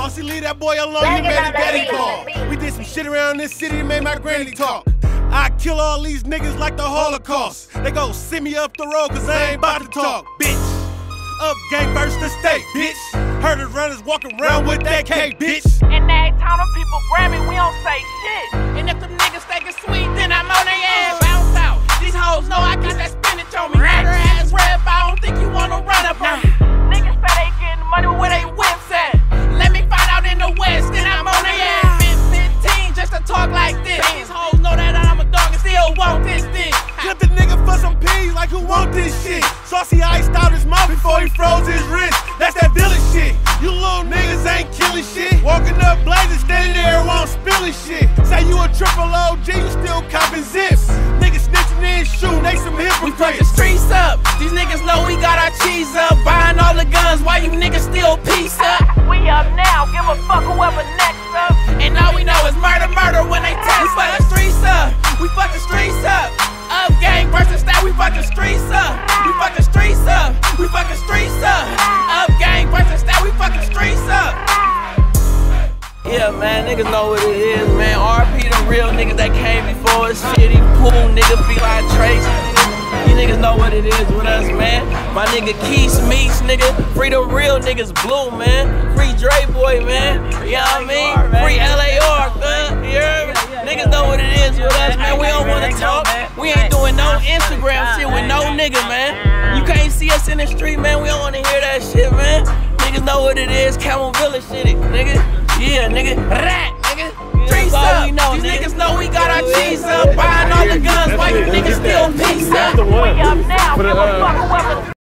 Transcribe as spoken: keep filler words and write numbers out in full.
Saucy, leave that boy alone, you made his daddy call. We did some shit around this city that made my granny talk. I kill all these niggas like the Holocaust. They gon' send me up the road cause I ain't about to talk, bitch. Up gang versus the state, bitch. Heard the runners walking around with that K, bitch. And they ain't told them people grab me, we don't say shit. And if them niggas think it's sweet, then I'm on their ass, bounce out. These hoes know I got that spinach on me. Got her ass red, but I don't think you wanna run up on me. Niggas say they getting money where they whips at. Let me find out in the West, then I'm on their ass. Been fifteen just to talk like this. These hoes know that I'm a dog and still want this thing. Clip the nigga for some peas, like who want this shit? Saucy iced out his mouth before he froze his wrist. That's that village shit. You little niggas ain't killing shit. Walking up blazing, standing there while I'm spilling shit. Say you a triple O G, you still copping zips. Niggas snitching in shooting, they some hypocrites. We fuck the streets up. These niggas know we got our cheese up. Buying all the guns, why you niggas still peace up? We up now, give a fuck whoever next up. And all we know is murder, murder when they test. We fuck the streets up. We fuck the streets up. Up gang versus that, we fuck the streets up. We fuck the streets up. We fuck the streets up. Up gang versus that, we fuck the streets up. Yeah, man, niggas know what it is, man. R P the real niggas that came before us. Shitty pool niggas be like Trace. You niggas know what it is with us, man. My nigga Keith Meats, nigga. Free the real niggas blue, man. Free Dre Boy, man. You know what I mean? Free L A R, man. You heard me? Niggas know what it is with us, man. We don't wanna talk. We ain't doing no Instagram shit with no nigga, man. You can't see us in the street, man. We don't wanna hear that shit, man. Niggas know what it is. Camel Village shit it, nigga. Yeah, nigga. Rat, nigga. Trees up. We know, These niggas. niggas know we got our cheese up. Buying all the guns. Why you niggas still peace up? We up now. Give a fuck whoever.